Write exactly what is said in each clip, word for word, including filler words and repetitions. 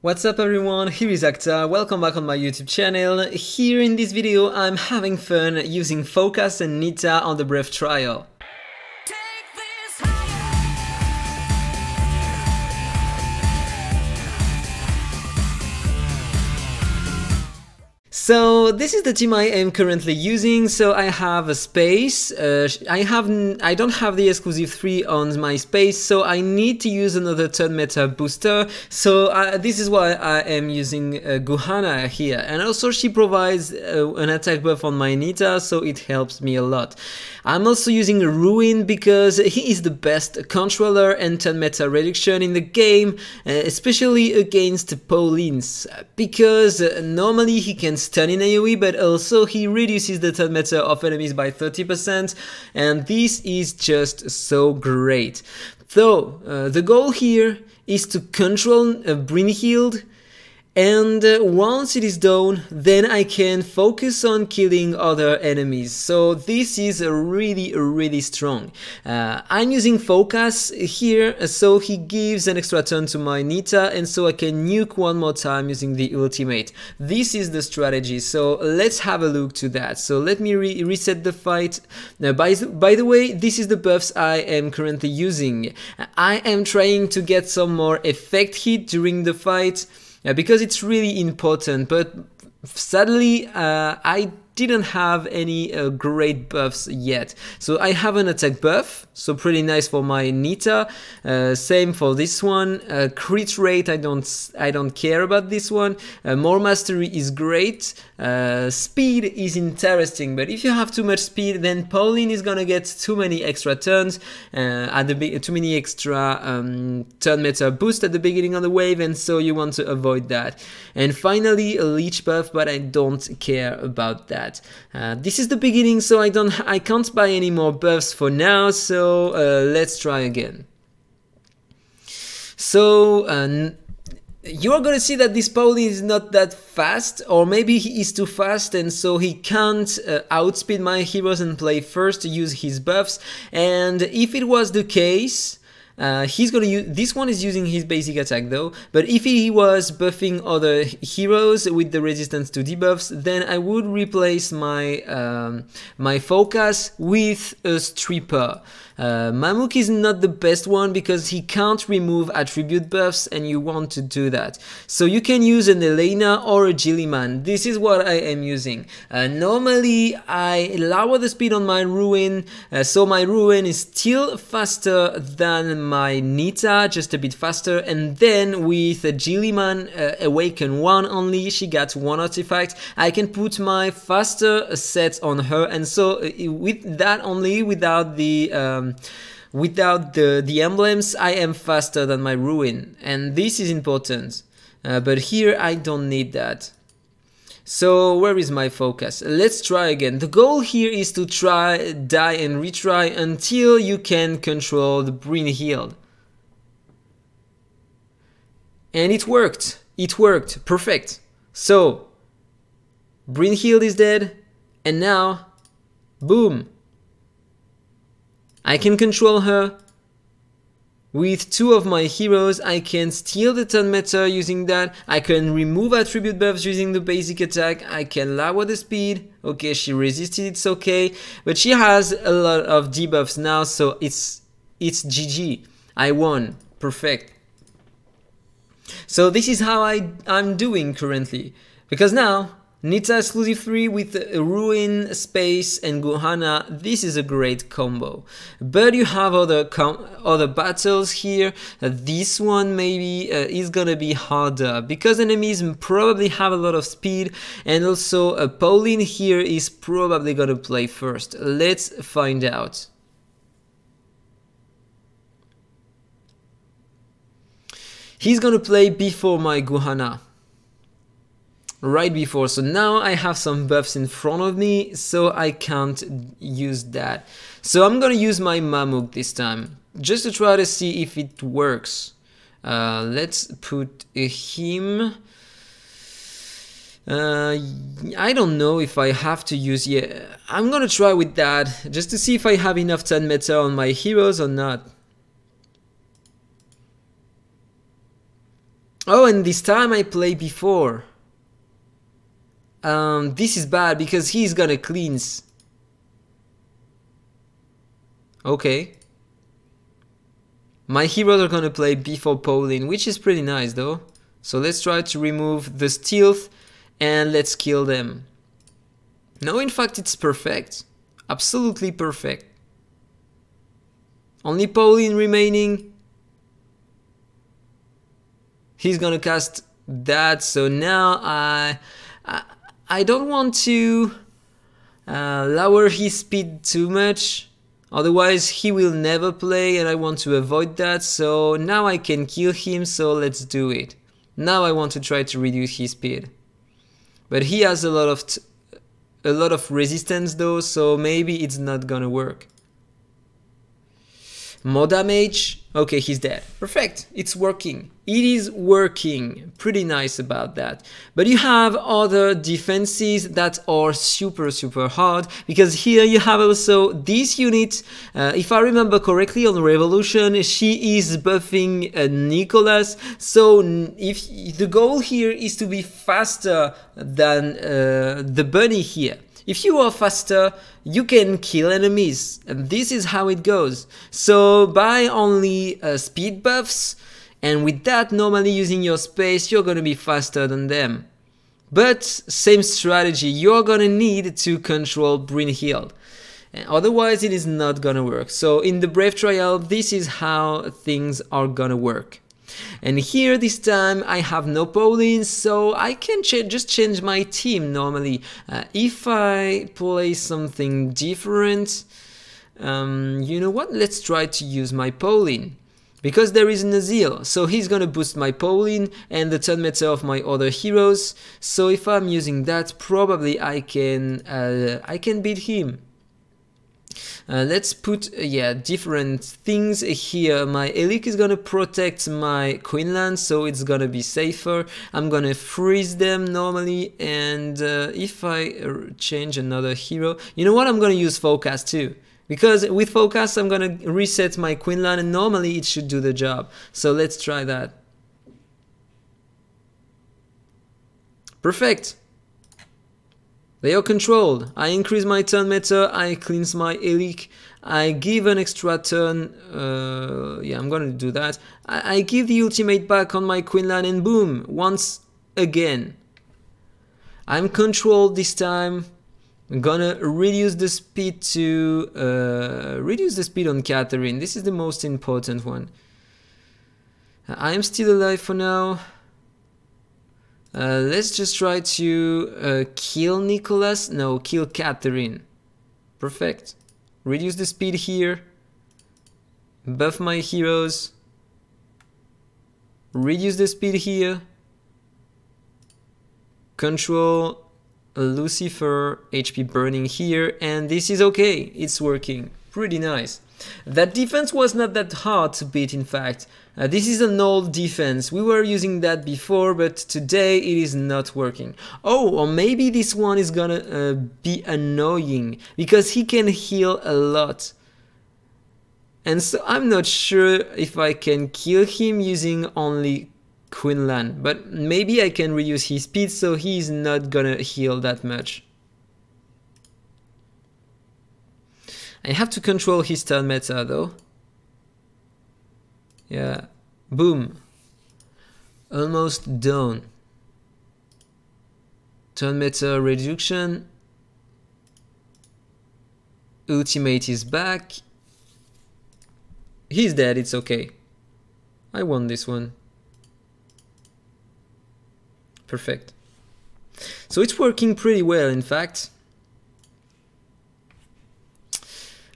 What's up everyone, here is AhkTaar, welcome back on my YouTube channel. Here in this video I'm having fun using Focus and Nita on the Brave Trial. So this is the team I am currently using. So I have a space, uh, I have, I don't have the exclusive three on my space, so I need to use another turn meta booster, so I, this is why I am using uh, Guhana here, and also she provides uh, an attack buff on my Nita, so it helps me a lot. I'm also using Ruen because he is the best controller and turn meta reduction in the game, uh, especially against Paulins, because uh, normally he can stay in AoE, but also he reduces the turn meta of enemies by thirty percent, and this is just so great. So uh, the goal here is to control uh, Brinhild, and uh, once it is done, then I can focus on killing other enemies. So this is uh, really, really strong. Uh, I'm using Focus here, so he gives an extra turn to my Nita, and so I can nuke one more time using the ultimate. This is the strategy, so let's have a look to that. So let me re reset the fight. Now, by, th by the way, this is the buffs I am currently using. I am trying to get some more effect hit during the fight, Uh, because it's really important, but sadly uh, I didn't have any uh, great buffs yet. So I have an attack buff, so pretty nice for my Nita, uh, same for this one. Uh, crit rate, I don't I don't care about this one. Uh, more mastery is great, uh, speed is interesting, but if you have too much speed, then Pauline is gonna get too many extra turns, uh, at the too many extra um, turn meta boost at the beginning of the wave, and so you want to avoid that. And finally a leech buff, but I don't care about that. Uh, this is the beginning, so I don't, I can't buy any more buffs for now, so uh, let's try again. So uh, you're gonna see that this Paulin is not that fast, or maybe he is too fast, and so he can't uh, outspeed my heroes and play first to use his buffs. And if it was the case, Uh, he's gonna use, this one is using his basic attack though, but if he was buffing other heroes with the resistance to debuffs, then I would replace my um, my Focus with a Stripper. Uh, Mamuk is not the best one because he can't remove attribute buffs, and you want to do that. So you can use an Elena or a Jilliman. This is what I am using. Uh, normally I lower the speed on my Ruen, uh, so my Ruen is still faster than my Nita, just a bit faster, and then with a Jilliman uh, Awaken one only, she got one artifact, I can put my faster set on her, and so uh, with that only, without the um, without the, the emblems, I am faster than my Ruen, and this is important, uh, but here I don't need that. So where is my Focus? Let's try again. The goal here is to try, die and retry until you can control the Brinhild. And it worked, it worked, perfect. So Brinhild is dead, and now, boom, I can control her. With two of my heroes, I can steal the turn meta using that, I can remove attribute buffs using the basic attack, I can lower the speed, okay, she resisted, it's okay, but she has a lot of debuffs now, so it's, it's G G, I won, perfect. So this is how I, I'm doing currently, because now, Nita exclusive three with Ruen, Space and Guhana, this is a great combo. But you have other com other battles here. Uh, this one maybe uh, is gonna be harder because enemies probably have a lot of speed, and also uh, Pauline here is probably gonna play first. Let's find out. He's gonna play before my Guhana. Right before, so now I have some buffs in front of me, so I can't use that. So I'm gonna use my Mamuk this time, just to try to see if it works. Uh, let's put him... Uh, I don't know if I have to use... Yeah, I'm gonna try with that, just to see if I have enough turn meta on my heroes or not. Oh, and this time I played before. Um, this is bad because he's gonna cleanse. Okay. My heroes are gonna play before Pauline, which is pretty nice though. So let's try to remove the stealth and let's kill them. No, in fact it's perfect. Absolutely perfect. Only Pauline remaining. He's gonna cast that, so now I... I, I don't want to uh, lower his speed too much, otherwise he will never play and I want to avoid that, so now I can kill him, so let's do it. Now I want to try to reduce his speed. But he has a lot of t a lot of resistance though, so maybe it's not gonna work. More damage. Okay, he's dead. Perfect. It's working. It is working. Pretty nice about that. But you have other defenses that are super, super hard, because here you have also this unit. Uh, if I remember correctly, on Revolution, she is buffing uh, Nicholas. So if the goal here is to be faster than uh, the bunny here. If you are faster, you can kill enemies, and this is how it goes. So by only uh, speed buffs, and with that normally using your space, you're gonna be faster than them. But same strategy, you're gonna need to control Brinhild, and otherwise it is not gonna work. So in the Brave Trial, this is how things are gonna work. And here this time I have no Paulins, so I can ch just change my team normally. Uh, if I play something different, um, you know what, let's try to use my Paulin. Because there is Nazil, so he's gonna boost my Paulin and the turn meter of my other heroes. So if I'm using that, probably I can, uh, I can beat him. Uh, let's put uh, yeah different things here. My Ellic is gonna protect my Quinlan, so it's gonna be safer. I'm gonna freeze them normally, and uh, if I change another hero, you know what, I'm gonna use focus too, because with focus I'm gonna reset my Quinlan and normally it should do the job. So let's try that. Perfect. They are controlled. I increase my turn meter, I cleanse my Ellic, I give an extra turn, uh, yeah, I'm gonna do that. I, I give the ultimate back on my Quinlan and boom, once again. I'm controlled this time. I'm gonna reduce the speed to, uh, reduce the speed on Catherine. This is the most important one. I am still alive for now. Uh, let's just try to uh, kill Nicholas. No, kill Catherine. Perfect. Reduce the speed here. Buff my heroes. Reduce the speed here. Control Lucifer. H P burning here. And this is okay. It's working. Pretty nice. That defense was not that hard to beat, in fact. Uh, this is an old defense, we were using that before, but today it is not working. Oh, or maybe this one is gonna uh, be annoying, because he can heal a lot. And so I'm not sure if I can kill him using only Quinlan, but maybe I can reduce his speed so he's not gonna heal that much. I have to control his turn meta though. Yeah, boom. Almost done. Turn meta reduction. Ultimate is back. He's dead, it's okay. I won this one. Perfect. So it's working pretty well, in fact.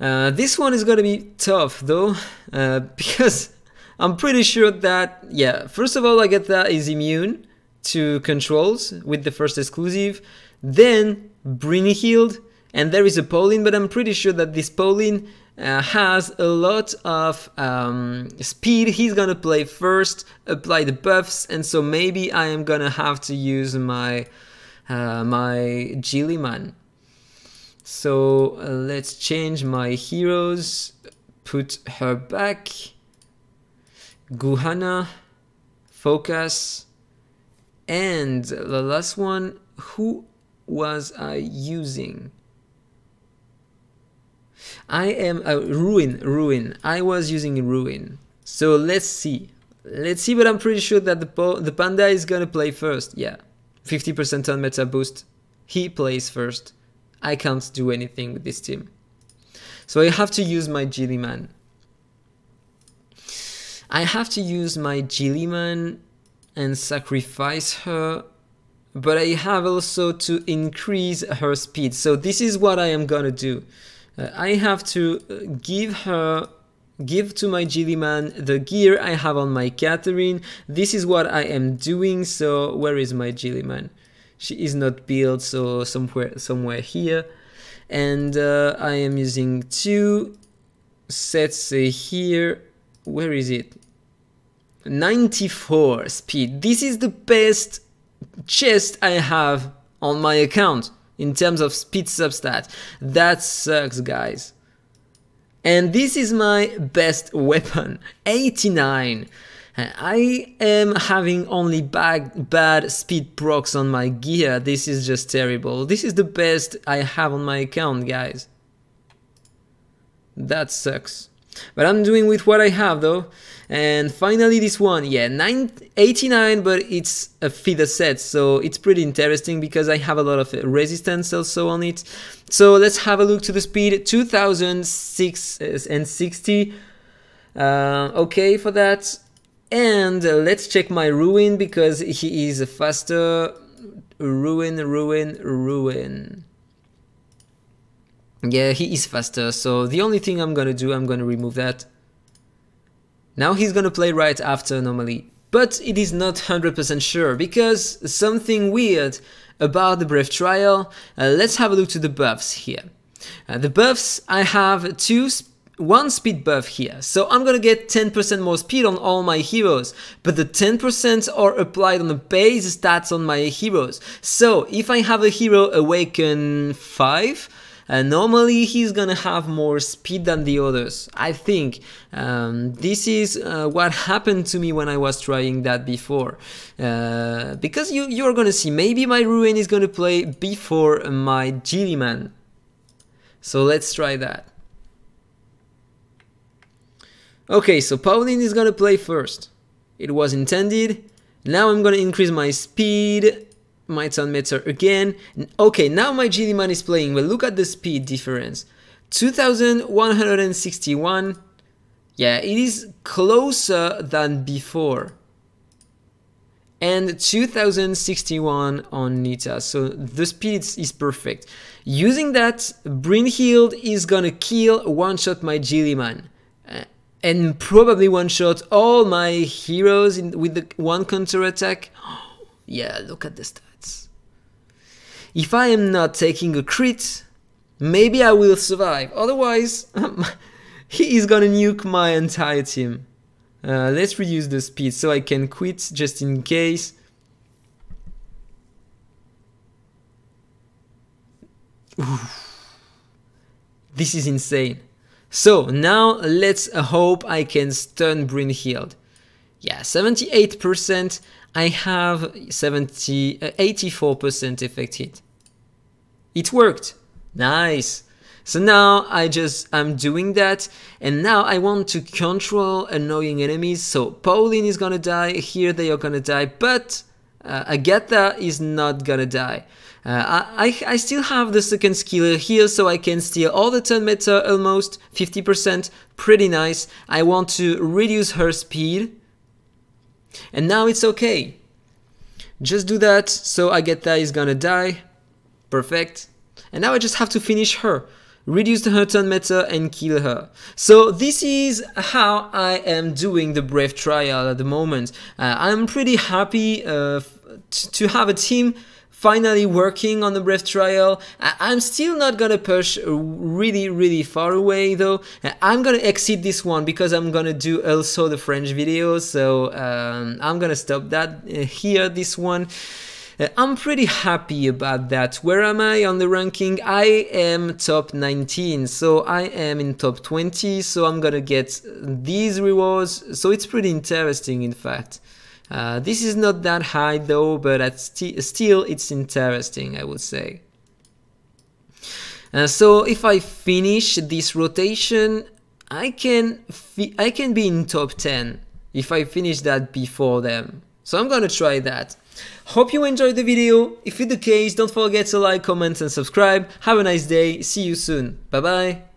Uh, this one is gonna be tough though, uh, because I'm pretty sure that, yeah, first of all Agatha is immune to controls with the first exclusive, then Brinhild, and there is a Paulin, but I'm pretty sure that this Paulin uh, has a lot of um, speed. He's gonna play first, apply the buffs, and so maybe I am gonna have to use my, uh, my Jilliman. So uh, let's change my heroes, put her back, Guhana, focus, And the last one, who was I using? I am uh, Ruen, Ruen. I was using Ruen. So let's see. Let's see, but I'm pretty sure that the, po the panda is gonna play first. Yeah, fifty percent on meta boost. He plays first. I can't do anything with this team. So I have to use my Jilliman. I have to use my Jilliman and sacrifice her, but I have also to increase her speed. So this is what I am gonna do. Uh, I have to give her, give to my Jilliman the gear I have on my Catherine. This is what I am doing. So where is my Jilliman? She is not built, so somewhere, somewhere here. And uh, I am using two sets uh, here. Where is it? ninety-four speed. This is the best chest I have on my account in terms of speed substat. That sucks, guys. And this is my best weapon, eighty-nine. I am having only bad, bad speed procs on my gear. This is just terrible. This is the best I have on my account, guys. That sucks. But I'm doing with what I have, though. And finally this one, yeah, nine eighty-nine, but it's a feeder set, so it's pretty interesting because I have a lot of resistance also on it. So let's have a look to the speed, two thousand six hundred sixty, uh, okay for that. And let's check my Ruen because he is faster. Ruen, Ruen, Ruen. Yeah, he is faster, so the only thing I'm gonna do, I'm gonna remove that. Now he's gonna play right after normally. But it is not one hundred percent sure, because something weird about the Brave Trial. Uh, let's have a look to the buffs here. Uh, the buffs, I have two sp one speed buff here, so I'm gonna get ten percent more speed on all my heroes, but the ten percent are applied on the base stats on my heroes. So if I have a hero Awaken five, Uh, normally he's gonna have more speed than the others, I think. Um, this is uh, what happened to me when I was trying that before. Uh, because you, you're gonna see, maybe my Ruen is gonna play before my Jilliman. So let's try that. Okay, so Pauline is gonna play first. It was intended. Now I'm gonna increase my speed. My turn meter again. Okay, now my Jilliman is playing, but look at the speed difference. two thousand one hundred sixty-one. Yeah, it is closer than before. And two thousand sixty-one on Nita, so the speed is perfect. Using that, Brinhild is gonna kill, one-shot my Jilliman. Uh, and probably one-shot all my heroes in, with the one counter-attack. Yeah, look at the stats. If I am not taking a crit, maybe I will survive. Otherwise, he is gonna nuke my entire team. Uh, let's reduce the speed so I can quit just in case. Oof. This is insane. So now let's hope I can stun Brinhild. Yeah, seventy-eight percent. I have seventy, uh, eighty-four percent effect hit. It worked. Nice. So now I just, I'm doing that. And now I want to control annoying enemies. So Pauline is gonna die. Here they are gonna die. But uh, Agatha is not gonna die. Uh, I, I, I still have the second skill here, so I can steal all the turn meter almost. fifty percent. Pretty nice. I want to reduce her speed. And now it's okay. Just do that, so Agatha is gonna die. Perfect. And now I just have to finish her. Reduce her turn meter and kill her. So this is how I am doing the Brave Trial at the moment. Uh, I'm pretty happy uh, to have a team finally working on the Brave Trial. I I'm still not gonna push really, really far away though. I'm gonna exit this one because I'm gonna do also the French video, so um, I'm gonna stop that here, this one. Uh, I'm pretty happy about that. Where am I on the ranking? I am top nineteen, so I am in top twenty, so I'm gonna get these rewards, so it's pretty interesting in fact. Uh, this is not that high though, but at st still it's interesting, I would say. Uh, so if I finish this rotation, I can I can be in top ten if I finish that before them. So I'm gonna try that. Hope you enjoyed the video. If it's the case, don't forget to like, comment and subscribe. Have a nice day. See you soon. Bye bye.